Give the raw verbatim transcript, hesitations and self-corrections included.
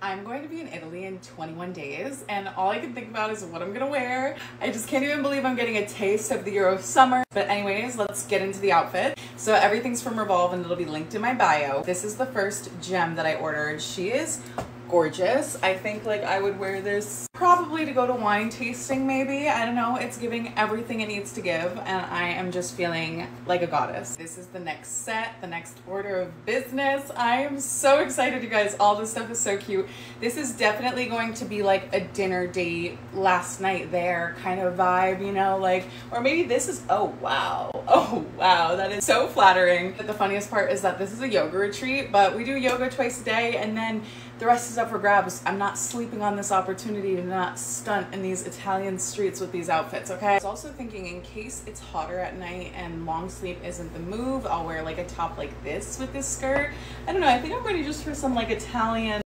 I'm going to be in Italy in twenty-one days, and all I can think about is what I'm gonna wear. I just can't even believe I'm getting a taste of the Euro summer. But anyways, let's get into the outfit. So everything's from Revolve, and it'll be linked in my bio. This is the first gem that I ordered. She is gorgeous. I think like I would wear this probably to go to wine tasting, maybe. I don't know. It's giving everything it needs to give, and I am just feeling like a goddess. This is the next set, the next order of business. I am so excited, you guys. All this stuff is so cute. This is definitely going to be like a dinner date, last night there kind of vibe, you know, like, or maybe this is, oh wow, oh wow, that is so flattering. But the funniest part is that this is a yoga retreat, but we do yoga twice a day, and then the rest is up for grabs. I'm not sleeping on this opportunity to not stunt in these Italian streets with these outfits, okay? I was also thinking, in case it's hotter at night and long sleeve isn't the move, I'll wear like a top like this with this skirt. I don't know, I think I'm ready just for some like Italian